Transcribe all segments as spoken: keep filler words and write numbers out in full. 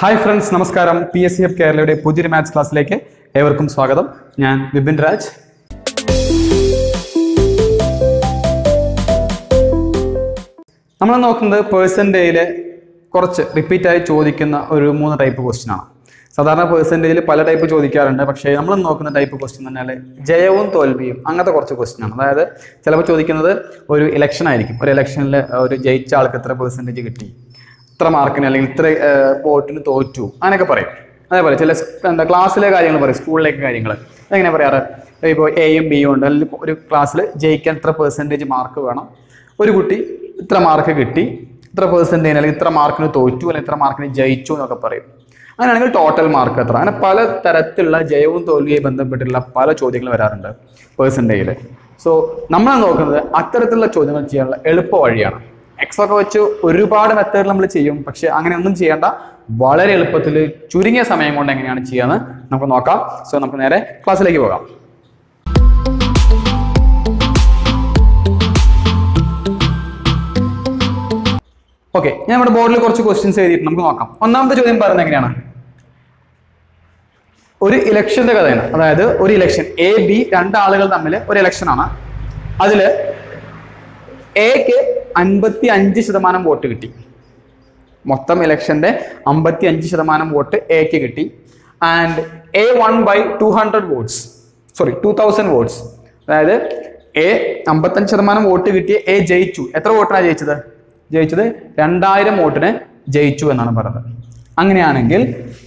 Hi friends, Namaskaram, P S C of Kerala Day Pujiri Maths class leke evarkum swagatham. Njan Vipin Raj. Nammal nokkunna percentile korchu repeat ayi chodikkunna oru moonu type question aanu. Sadharana percentile pala type chodikkarundu. Pakshe nammal nokkunna type question thannale jayavum tholviyum angatha korchu question aanu. Adayathu chilappu chodikkunnathu oru election aayirikkum. Oru election il oru jayicha aalku ethra percentage kitti. Three mark in a port in the two. I never the class leg, school leg, I never A and B on class J can three percentage mark. Very good tea, three mark a gitty, three percent in a little mark in the two, and three mark in J two and a parade. And a total mark and a pala taratilla, Jayun, Tolib and the Petilla Pala Chodilla percentile. So Namana Ataratilla Chodana Jella, Elpo. Extra coachu, Urubad method Lamlachium, Paksha Anganam Chianda, Baller Elpatuli, Churing a Samang on Chiana, Napanaka, so Napanere, class like yoga. Okay, never boardly coach questions say it Namanaka. On number Julian Paranagana Uri election the Gadana, rather Uri election A, B, and Alagal Namele, or election Anna Adele A K. fifty-five ശതമാനം vote കിട്ടി മൊത്തം ഇലക്ഷന്റെ fifty-five ശതമാനം vote A ക്ക് കിട്ടി and A won by two hundred votes sorry two thousand votes അതായത് A fifty-five ശതമാനം vote കിട്ടിയ A ജയിച്ചു എത്ര വോട്ടാണ് ജയിച്ചത് ജയിച്ചത് two thousand വോട്ടിനെ ജയിച്ചു എന്നാണ് പറയുന്നത് അങ്ങനെയാണെങ്കിൽ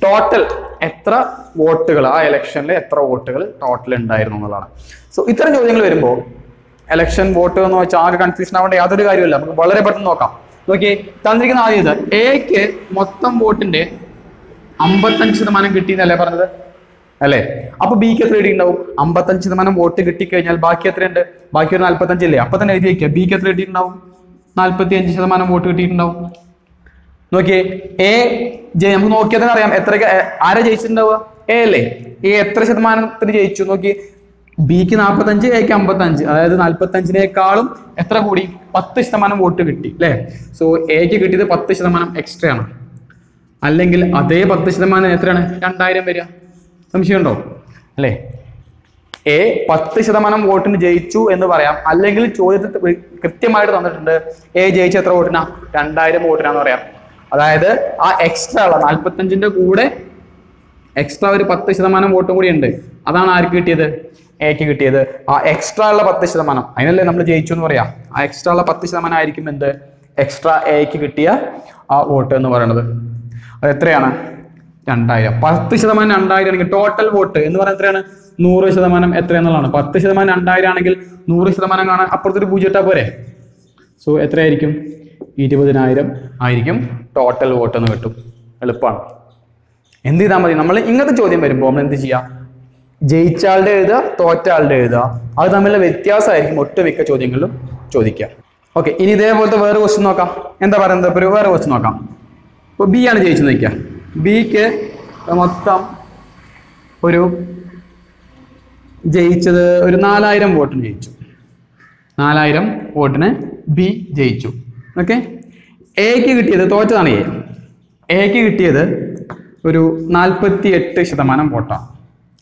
ടോട്ടൽ എത്ര വോട്ടുകൾ ആ ഇലക്ഷനിൽ എത്ര വോട്ടുകൾ ടോട്ടൽ ഉണ്ടായിരുന്നു എന്നാണ് സോ ഇത്രയും ചോദ്യങ്ങൾ വരുമ്പോൾ election voter no charge confusion avanda yadoru karyilla namukku valare pattannu nokam okay thandirikkunna aadiyada A ku mottham vote inde fifty-five percent kittinalle parnathu alle appo B ku three idindavu fifty-five percent vote kitti kayinal baaki ethra undu baaki oru forty-five ille appo than edhi vekka B ku three idindavu forty-five percent vote kittindavu okay A J namukku nokkiyathan ariyam ethra ara jeichindava A alle A ethra shatamanam jeichu nokki B can Apatanji, A Kampatanji, other than Alpatanji, Karum, Etrahudi, Patishaman vote. So A K the Patishaman extra. Alangil Ade Patishaman Etran and Diaramaria. Some Shundo Lay A Patishaman vote in J two and the Varam. Alangil chose Kryptimite on the A J Chatrotna, Tandiram Votanora. Either are extra Alpatanjinda Gude, extra Patishaman vote over in the Adan architecture. Extra la Patishamana. I know number J. Chunoria. Extra la Patishamana, I recommend the extra A Kitia or turn over another. Etrana Tandaya. Patishaman and died and total voter. In the Varantrana, Nurushaman etranalana. Patishaman and died and Nurushaman upper the Bujatabore. So Etraikum, eatable in item, Iricum, total voter number two. Elpon. In the Ramadinamala, Inga the Jodi very bomb in the Gia. J child is the thought child is the other Vitias. I remote to make a chodingal chodica. Okay, any day about the word was noka and the Varanda Prever was noka. B and J Chinica B K Ramatam Uru J each other Nala item vote in each Nala item vote in B J two. Okay, A key the thought on A. A key the other Uru Nalpati at Tishamanam water.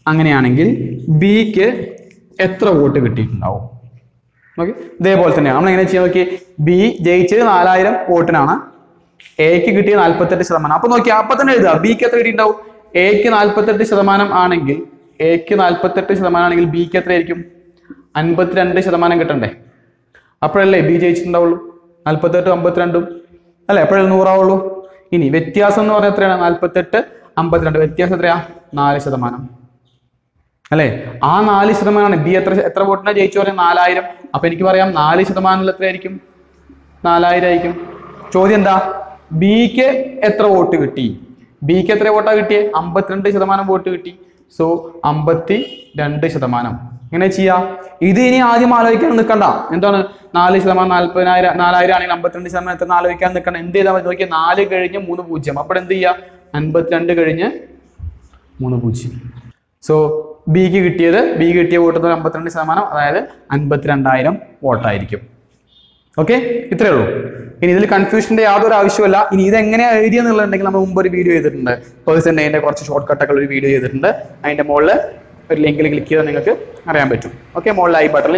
B K Etra vote now. Okay, they both name. I'm going to B J Alayram Portanana A Kit in Alpathetis Ramana. B K three now. A can Alpathetis Ramanam Anangil. A can Alpathetis Ramanangil B K Tricum. Unpathrandish Ramanagatande. April B J Chindaul Alpathet Umbatrandu. Al April Noraulu. In Vetiasan or Atran Alpathet Umbatrandu Vetiasatria Narish Ramanam. Alle, An Alice the man and Beatrice Etravotna Jachor and Alairam, a penicurium, Alice the man latricum, Nalairicum, Chodinda B K Etravoti, B K Trevotaviti, Ambatrandish the man of votivity, so Ambati Dandish the manam. In a chia, Idini Adimalaikan the Kanda, and on Nalish the man Alpanaira, Nalaira and Ambatrandisaman, Nalakan the Kandida, Nali Garinium, Munubucham, Aprendia, and Batrandigarinia Munubuchi. So B get here, B get here, vote number fifty-two, that is fifty-two vote. Okay, it's true. In the confusion, they are Avishula, in either idea and learning a number video in the person and a shortcut video in the and a molar, a link click here and a rambitum. Okay, more like button.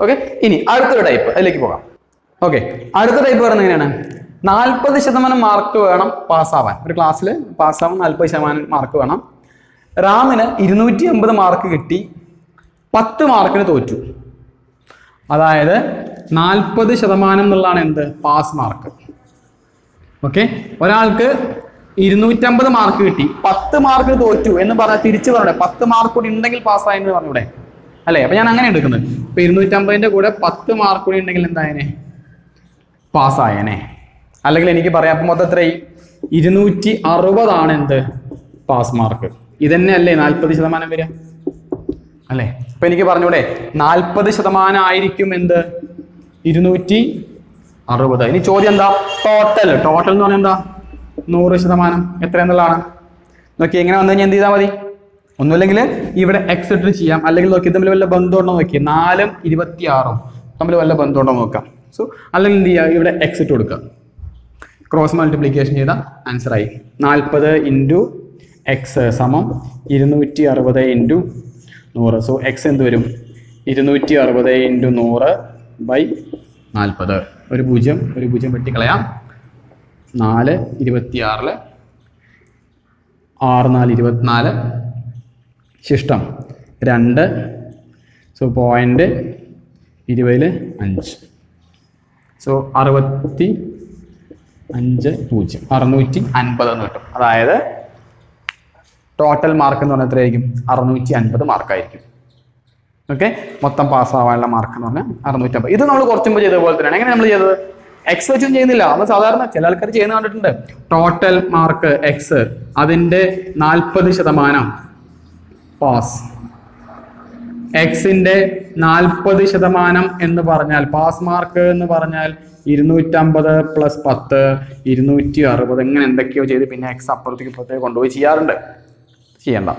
Okay, in other type, I like it. Okay, other type or an Nalpa the Shataman mark to Anam Passavan, the class Passavan, Alpa Shaman mark to Anam Ramina, Inuitium by the market, Patu market to two. Ada. forty ശതമാനം എന്നുള്ളാണ് എന്ത് pass mark okay ഒരാൾക്ക് ഇരുനൂറ്റി അമ്പത് mark കിട്ടി പത്ത് mark തോറ്റു എന്ന് പറഞ്ഞാൽ തിരിച്ചു പറയണേ പത്ത് മാർക്ക് കൂടി ഉണ്ടെങ്കിൽ പാസ് ആയി എന്ന് പറഞ്ഞൂടെ അല്ലേ അപ്പോൾ ഞാൻ അങ്ങനെ എടുക്കുന്നത് അപ്പോൾ ഇരുനൂറ്റി അമ്പത് ന്റെ കൂടെ പത്ത് മാർക്ക് കൂടി ഉണ്ടെങ്കിൽ എന്തായേനെ പാസ് ആയേനെ അല്ലെങ്കിൽ എനിക്ക് പറയാം അപ്പോൾ മൊത്തം എത്രയായി ഇരുനൂറ്റി അറുപത് ആണ് എന്ത് പാസ് മാർക്ക് ഇതെന്നെ അല്ലേ നാൽപ്പത് ശതമാനം വരിക അല്ലേ അപ്പോൾ എനിക്ക് പറഞ്ഞൂടെ നാൽപ്പത് ശതമാനം ആയിരിക്കും എന്ത് ഇരുനൂറ്റി അറുപത് ഇനി ചോദ്യം എന്താ ടോട്ടൽ ടോട്ടൽ എന്ന് പറഞ്ഞാൽ എന്താ നൂറ് ശതമാനം എത്ര എന്നുള്ളതാണ് നോക്കി എങ്ങനെ വന്നു കഴിഞ്ഞാൽ എന്ത് ചെയ്താൽ മതി ഒന്നുമില്ലെങ്കിൽ ഇവിടെ എക്സെട്ര ചെയ്യാം അല്ലെങ്കിൽ നോക്കി തമ്മിൽ വല്ല ബന്ധമുണ്ടോ നോക്കി നാലും ഇരുപത്തിയാറും തമ്മിൽ വല്ല ബന്ധമുണ്ടോ നോക്കാം സോ അല്ലെങ്കിൽ എന്ത് ചെയ്യാ ഇവിടെ എക്സെറ്റ് കൊടുക്കുക ക്രോസ് മൾട്ടിപ്ലിക്കേഷൻ ചെയ്താൽ ആൻസർ ആയി നാൽപ്പത് ഇൻടു എക്സ് സമം ഇരുനൂറ്റി അറുപത് ഇൻടു നൂറ് സോ x എന്ത് വരും ഇരുനൂറ്റി അറുപത് ഇൻടു നൂറ് ബൈ നാൽപ്പത് ഒരു പൂജ്യം ഒരു പൂജ്യം വെട്ടിക്കളയാം നാല് ഇരുപത്തിയാറ് ലെ ആറ് നാല് ഇരുപത്തിനാല് ശിഷ്ടം രണ്ട് സോ പോയിന്റ് ഇരുപത് ലെ അഞ്ച് സോ അറുപത്തി അഞ്ച് പൂജ്യം അറുനൂറ്റി അൻപത് എന്ന് കിട്ടും അതായത് ടോട്ടൽ മാർക്ക് എന്ന് പറഞ്ഞാൽ എത്രയായിരിക്കും അറുനൂറ്റി അൻപത് മാർക്ക് ആയിരിക്കും Okay, Motam Pasa and Mark on Arnuta. Either no costume by the world and another X in the Lamas other Chelakar total mark X Adinde നാൽപ്പത് ശതമാനം pass X in de നാൽപ്പത് ശതമാനം in the Barnal pass mark in the Barnal ഇരുനൂറ്റി അമ്പത് plus Patter ഇരുനൂറ്റി അറുപത് and the Kyoji pin X up to the Gondoichi Yaranda. Chienda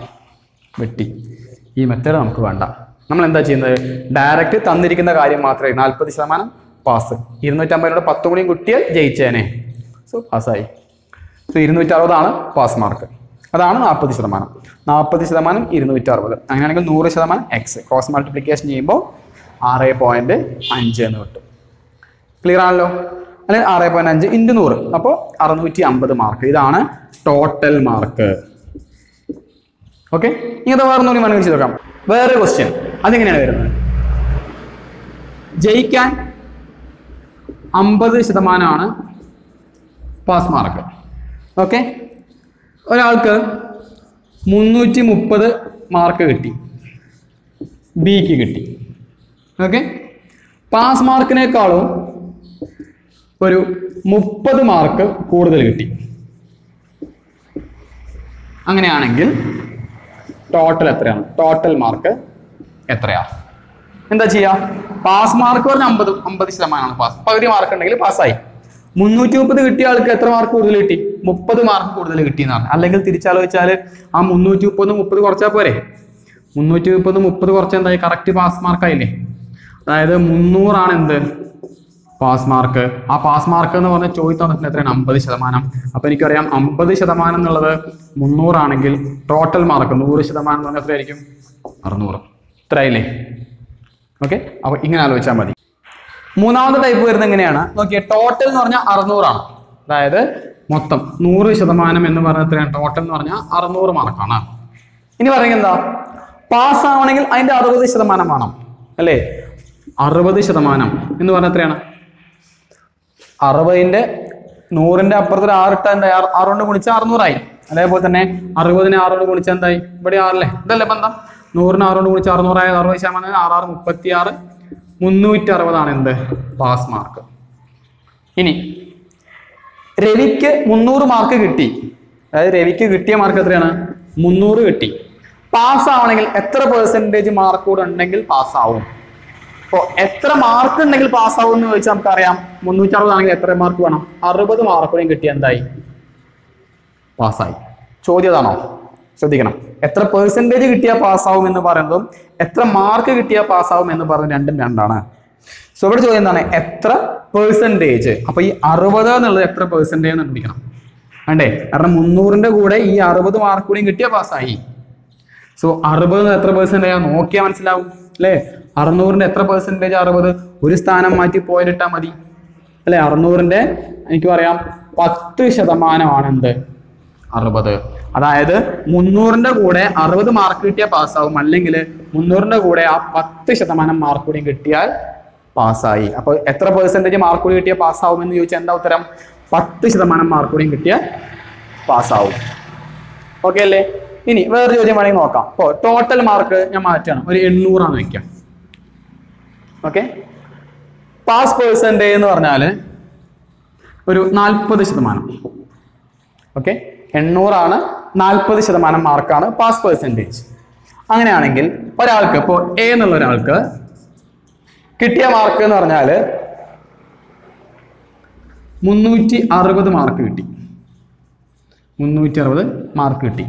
Betty. E method on Kuanda. Direct Tandirik in the Gari Matra, Nalpa Saman, pass. Even the Tamil Patuni good tier, J. Chene. So pass I. So even with Tarodana, pass marker. Adana, Apathi Saman. Napathi Saman, even with Tarod. Angle Nura Saman, X. Cross multiplication Yimbo, R A point, Anjan. Clear on low. And then R A point Anjan in the Nur. Apo Aranuti Amber the marker. Idana, total marker. Okay? Here the where a question. I think J can fifty percent pass marker. Okay? One alka three hundred thirty marker gitti. B ki gitti. Okay? Pass marker ne kaalo oru മുപ്പത് marker koodal gitti. Angane aanengil total ethrayanu total marker എത്രയാ എന്താ ചെയ്യാ pass mark പറഞ്ഞ അമ്പത് ശതമാനം ആണ് pass പകുതി mark ഉണ്ടെങ്കിൽ പാസ് ആയി മുന്നൂറ്റി മുപ്പത് കിട്ടിയ ആൾക്ക് എത്ര മാർക്ക് കൂടുതൽ കിട്ടി മുപ്പത് മാർക്ക് കൂടുതൽ കിട്ടി എന്നാണ് അല്ലെങ്കിൽ തിരിച്ചാലോചിച്ചാൽ ആ മുന്നൂറ്റി മുപ്പത് മുപ്പത് കുറച്ചാ പോരെ മുന്നൂറ്റി മുപ്പത് മുപ്പത് കുറച്ചാ എന്തായി കറക്റ്റ് പാസ് മാർക്ക് ആയില്ലേ അതായത് മുന്നൂറ് ആണ് എന്ത് പാസ് മാർക്ക് ആ പാസ് മാർക്ക് എന്ന് പറഞ്ഞ ചോദിച്ചാൽ എത്രയാണ് അമ്പത് ശതമാനം അപ്പോൾ എനിക്ക് അറിയാം അമ്പത് ശതമാനം എന്നുള്ളത് മുന്നൂറ് ആണെങ്കിൽ ടോട്ടൽ മാർക്ക് നൂറ് ശതമാനം എന്ന് പറഞ്ഞാൽ എത്രയായിരിക്കും അറുനൂറ് okay अब इंगना लो इच्छा मरी मूनावद टाइप करने के लिए आना ओके टोटल नॉर्मल आरनोरा दायरे मत्तम नूरे शतमान में इन्दु बारे तेरे टोटल नॉर्मल आरनोर मार्क आना इन्हीं बारे के इंदा पास आने के लिए आइंदा आरबदे शतमान माना अल्ले आरबदे शतमान इन्दु बारे तेरे ना आरबदे इंदे नूर इंदे आप पर तेरे आर टन यार आरोने गुणिचा आरनोरा ही अल्ले बोलते ने आरबदे ने आरोने गुणिचा इंदा ही बड़े आर ले दले बंदा നൂറ് ആറോട് ഗുണിച്ച് അറുനൂറ് ആയി അറുപത് ശതമാനം ആറ് ആറ് മുപ്പത്തിയാറ് മുന്നൂറ്റി അറുപത് ആണ് എന്ത് പാസ് മാർക്ക് ഇനി രവിക്ക് മുന്നൂറ് മാർക്ക് കിട്ടി അതായത് രവിക്ക് കിട്ടിയ മാർക്ക് എത്രയാണ് മുന്നൂറ് കിട്ടി പാസ് ആവണെങ്കിൽ എത്ര പെർസെന്റേജ് മാർക്ക് കൂടി ഉണ്ടെങ്കിൽ പാസ് ആവും അപ്പോൾ എത്ര മാർക്ക് ഉണ്ടെങ്കിൽ പാസ് ആവും എന്ന് വെച്ചാൽ നമുക്ക് അറിയാം മുന്നൂറ്റി അറുപത് ആണെങ്കിൽ എത്ര മാർക്ക് വേണം അറുപത് മാർക്കോടെ കിട്ടി എന്തായി പാസ് ആയി ചോദ്യമാണോ ശ്രദ്ധിക്കണം എത്ര പെർസെന്റേജ് കിട്ടിയാ പാസ് ആവും എന്ന് പറയുന്നതും എത്ര മാർക്ക് കിട്ടിയാ പാസ് ആവും എന്ന് പറയുന്ന രണ്ടും രണ്ടാണ് so So, what is the percentage? What is the percentage? And the So, percentage? That is three hundred mark pass out. three hundred mark pass out. So, how much percentage mark pass out? ten percent mark pass out. Okay, now, where do you want to go? Total mark is eight hundred. Okay? Pass percentage is forty percent. Okay? one hundred forty percent mark on pass percentage. Angle, per alka, for A null alka, Kittia mark on Arnale Munuti Argo the markuti Munuti Argo markuti.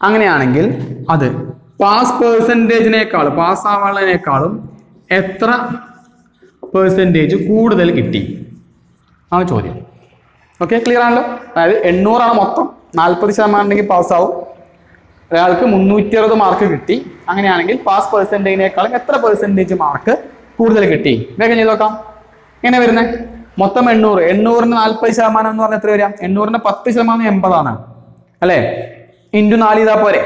Angle, other pass percentage in a column, pass aval in a column, ethra percentage good the kitty. Okay, clear? That is one hundred forty percent pass out. three hundred sixty mark kitti. Pass percentage nekal percentage mark koodal kitti. Vega nilokam. Engane varune? Mottham eight hundred eight hundred forty percent ennu parna ethra varum? eight hundred ten percent eighty aanu. Alle? Into four idha pore.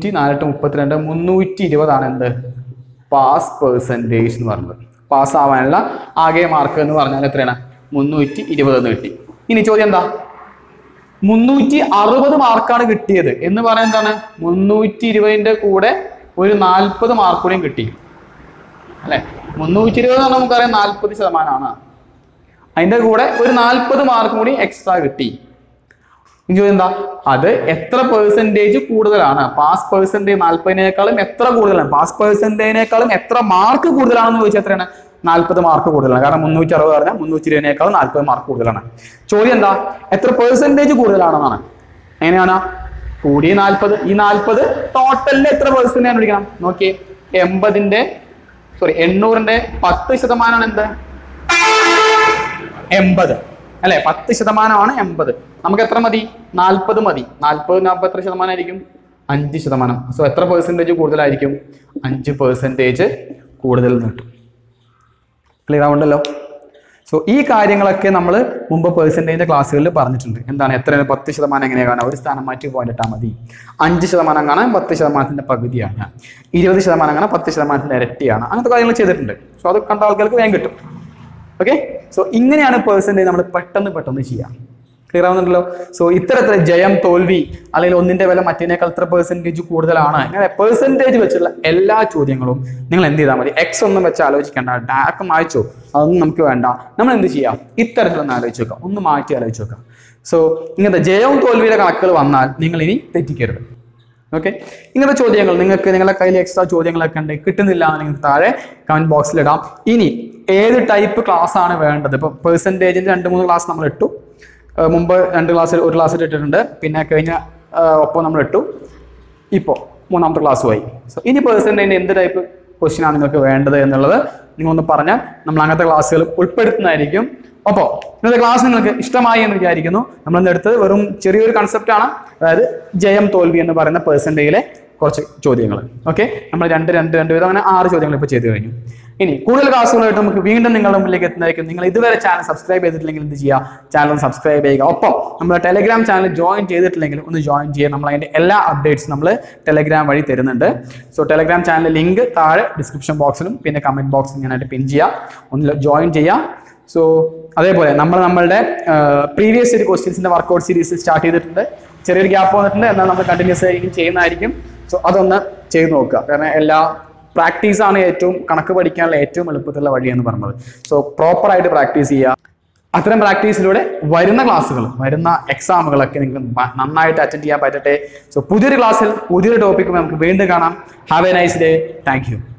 three hundred forty-two three hundred twenty aanu endu pass percentage nu parna. Pass aavanalla aage mark nu parnal ethrana? three hundred twenty. This is three hundred sixty mark. What do you mean? three hundred twenty mark forty mark. three hundred twenty mark forty mark extra. That is the percentage. Pass percentage pass percentage forty mark kodalana karanam three sixty arna three sixty nekal forty mark kodalana chodya enda etra percentage kodalana enana kodi forty ee forty total ne etra percent aanu vidikanam okay eighty inde sorry eighty inde ten percent aanu endu eighty alle ten percent aanu eighty namukku etra madi forty madi forty na etra percent aayirikum five percent so etra percentage kodalana five percent kodalana clear out allo. So, these are the number percentage class. And then, how many percentage of the money is the money? five percent of the money is the money. twenty percent of the money is the money. So, that's the control. Okay? So, this is the percentage of the money. Clear out. So, this is the Jayam Tolvi. Percentage. So, this is the Jayam Tolvi. Okay? If you have any extra questions, comment box. This type of class percentage class Mumbai and the last or last attendant, Pinacana upon number two, Ipo, one of the class way. So, any person in the type of question and another, you on the parana, Namanga class, Ulpert Narigum, Oppo. Another class in Istamai and Garigano, Namanda, Verum, Cheru Conceptana, J M Tolvi and the Parana person daily, Chodingal. Okay, I'm going to enter and do an R Chodingal. If you like subscribe to the channel, subscribe to the Telegram channel, join the updates Telegram. So, Telegram channel link in the description box and comment box. Join So, the previous questions in the workout series started. So, that's the practice on a tomb, Kanakabadikan, so proper I practice here. Athram practice today, why in the classical? Why in the exam? Nanai Tachatia by the day. So, Pudiri classical, Pudiri topic, have a nice day. Thank you.